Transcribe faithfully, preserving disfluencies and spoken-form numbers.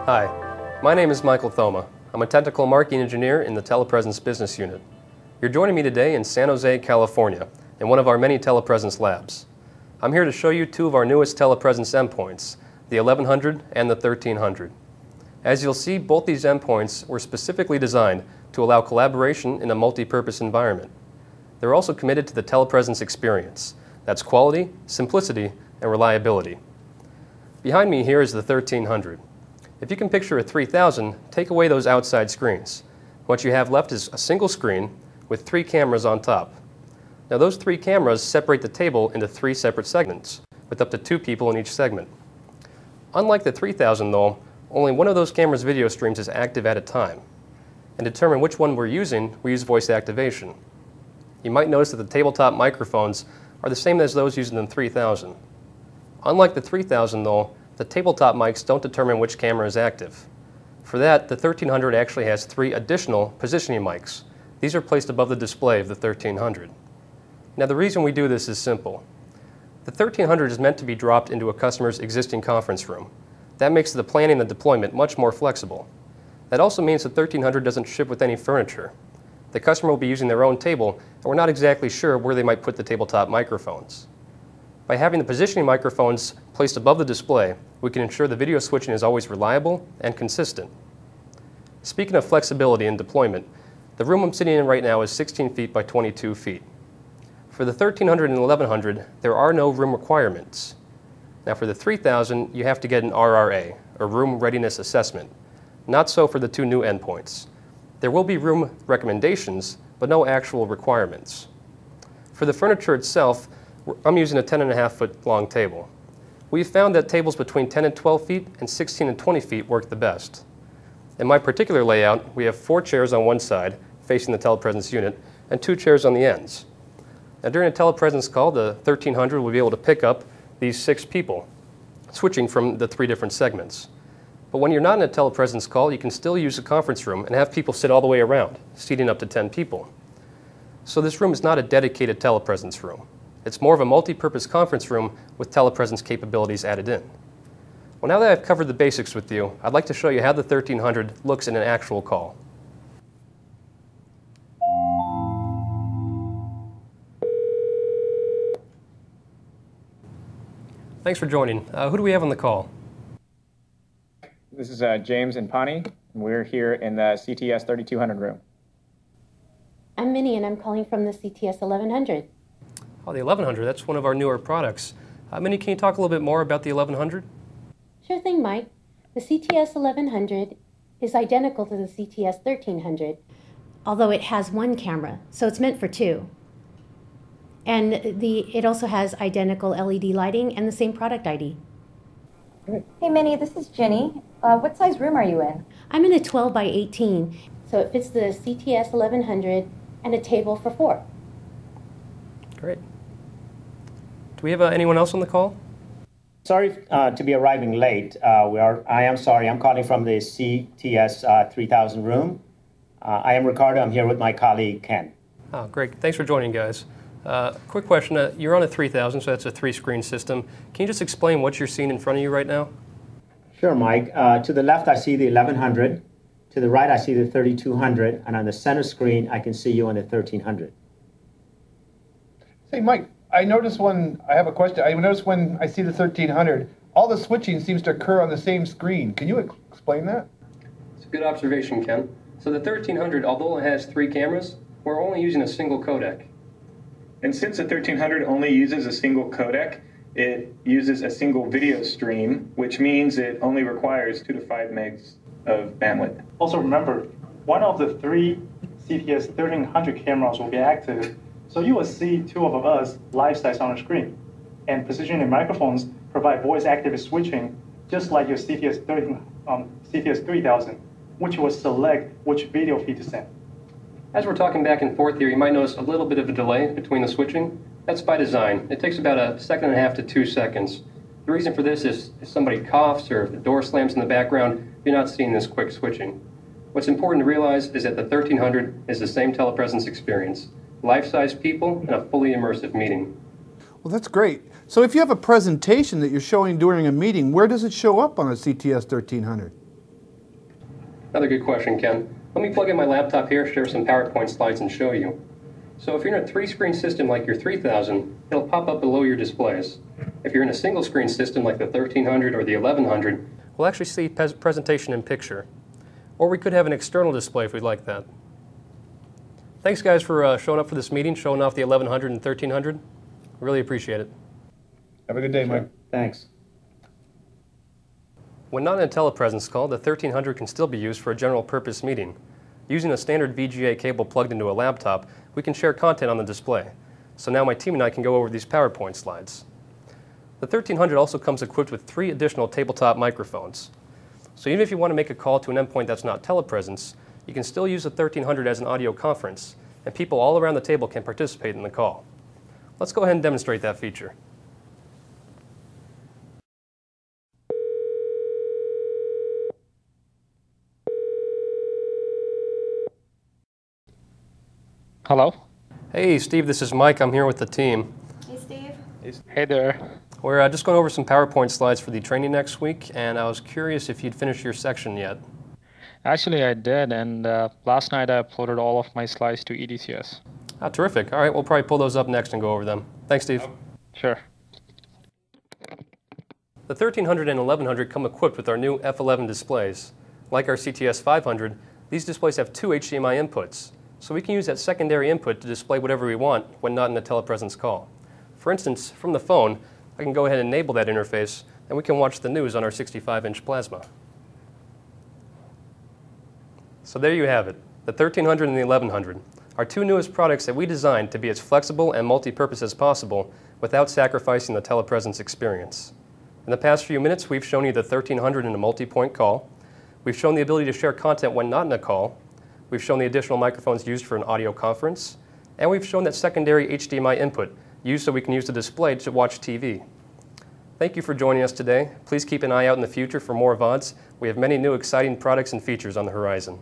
Hi, my name is Michael Thoma. I'm a technical marketing engineer in the Telepresence Business Unit. You're joining me today in San Jose, California, in one of our many Telepresence labs. I'm here to show you two of our newest Telepresence endpoints, the eleven hundred and the thirteen hundred. As you'll see, both these endpoints were specifically designed to allow collaboration in a multi-purpose environment. They're also committed to the Telepresence experience. That's quality, simplicity, and reliability. Behind me here is the thirteen hundred. If you can picture a three thousand, take away those outside screens. What you have left is a single screen with three cameras on top. Now those three cameras separate the table into three separate segments, with up to two people in each segment. Unlike the three thousand though, only one of those cameras' video streams is active at a time. And to determine which one we're using, we use voice activation. You might notice that the tabletop microphones are the same as those used in the three thousand. Unlike the three thousand though, the tabletop mics don't determine which camera is active. For that, the thirteen hundred actually has three additional positioning mics. These are placed above the display of the thirteen hundred. Now the reason we do this is simple. The thirteen hundred is meant to be dropped into a customer's existing conference room. That makes the planning and deployment much more flexible. That also means the thirteen hundred doesn't ship with any furniture. The customer will be using their own table, and we're not exactly sure where they might put the tabletop microphones. By having the positioning microphones placed above the display, we can ensure the video switching is always reliable and consistent. Speaking of flexibility and deployment, the room I'm sitting in right now is sixteen feet by twenty-two feet. For the thirteen hundred and eleven hundred, there are no room requirements. Now for the three thousand, you have to get an R R A, or Room Readiness Assessment. Not so for the two new endpoints. There will be room recommendations, but no actual requirements. For the furniture itself, I'm using a ten and a half foot long table. We've found that tables between ten and twelve feet and sixteen and twenty feet work the best. In my particular layout, we have four chairs on one side, facing the Telepresence unit, and two chairs on the ends. Now during a Telepresence call, the thirteen hundred will be able to pick up these six people, switching from the three different segments. But when you're not in a Telepresence call, you can still use a conference room and have people sit all the way around, seating up to ten people. So this room is not a dedicated Telepresence room. It's more of a multi-purpose conference room with Telepresence capabilities added in. Well, now that I've covered the basics with you, I'd like to show you how the thirteen hundred looks in an actual call. Thanks for joining. Uh, who do we have on the call? This is uh, James and Pani, and we're here in the C T S thirty-two hundred room. I'm Minnie, and I'm calling from the C T S eleven hundred. Oh, the eleven hundred, that's one of our newer products. Uh, Minnie, can you talk a little bit more about the eleven hundred? Sure thing, Mike. The C T S eleven hundred is identical to the C T S thirteen hundred, although it has one camera, so it's meant for two. And the it also has identical L E D lighting and the same product I D. Hey, Minnie, this is Jenny. Uh, what size room are you in? I'm in a twelve by eighteen, so it fits the C T S eleven hundred and a table for four. Great. Do we have uh, anyone else on the call? Sorry uh, to be arriving late. Uh, we are, I am sorry. I'm calling from the C T S uh, three thousand room. Uh, I am Ricardo. I'm here with my colleague, Ken. Oh, great. Thanks for joining, guys. Uh, quick question. Uh, you're on a three thousand, so that's a three-screen system. Can you just explain what you're seeing in front of you right now? Sure, Mike. Uh, to the left, I see the eleven hundred. To the right, I see the thirty-two hundred. And on the center screen, I can see you on the thirteen hundred. Hey, Mike. I noticed when, I have a question, I noticed when I see the thirteen hundred, all the switching seems to occur on the same screen. Can you explain that? It's a good observation, Ken. So the thirteen hundred, although it has three cameras, we're only using a single codec. And since the thirteen hundred only uses a single codec, it uses a single video stream, which means it only requires two to five megs of bandwidth. Also remember, one of the three C T S thirteen hundred cameras will be active. So you will see two of us live-size on the screen. And positioning microphones provide voice-active switching, just like your C T S, thirteen, um, C T S three thousand, which will select which video feed to send. As we're talking back and forth here, you might notice a little bit of a delay between the switching. That's by design. It takes about a second and a half to two seconds. The reason for this is if somebody coughs or if the door slams in the background, you're not seeing this quick switching. What's important to realize is that the thirteen hundred is the same telepresence experience, life-size people and a fully immersive meeting. Well, that's great. So if you have a presentation that you're showing during a meeting, where does it show up on a C T S thirteen hundred? Another good question, Ken. Let me plug in my laptop here, share some PowerPoint slides, and show you. So if you're in a three-screen system like your three thousand, it'll pop up below your displays. If you're in a single-screen system like the thirteen hundred or the eleven hundred, we'll actually see presentation in picture. Or we could have an external display if we'd like that. Thanks, guys, for uh, showing up for this meeting, showing off the eleven hundred and thirteen hundred. Really appreciate it. Have a good day, Mike. Sure. Thanks. When not in a telepresence call, the thirteen hundred can still be used for a general purpose meeting. Using a standard V G A cable plugged into a laptop, we can share content on the display. So now my team and I can go over these PowerPoint slides. The thirteen hundred also comes equipped with three additional tabletop microphones. So even if you want to make a call to an endpoint that's not telepresence, you can still use the thirteen hundred as an audio conference, and people all around the table can participate in the call. Let's go ahead and demonstrate that feature. Hello. Hey, Steve, this is Mike. I'm here with the team. Hey, Steve. Hey there. We're uh, just going over some PowerPoint slides for the training next week, and I was curious if you'd finished your section yet. Actually, I did, and uh, last night I uploaded all of my slides to E D C S. Ah, terrific. All right, we'll probably pull those up next and go over them. Thanks, Steve. Oh, sure. The thirteen hundred and eleven hundred come equipped with our new F eleven displays. Like our C T S five hundred, these displays have two H D M I inputs. So we can use that secondary input to display whatever we want when not in a telepresence call. For instance, from the phone, I can go ahead and enable that interface, and we can watch the news on our sixty-five inch plasma. So there you have it, the thirteen hundred and the eleven hundred, our two newest products that we designed to be as flexible and multi-purpose as possible without sacrificing the telepresence experience. In the past few minutes, we've shown you the thirteen hundred in a multi-point call. We've shown the ability to share content when not in a call. We've shown the additional microphones used for an audio conference, and we've shown that secondary H D M I input used so we can use the display to watch T V. Thank you for joining us today. Please keep an eye out in the future for more V O Ds. We have many new exciting products and features on the horizon.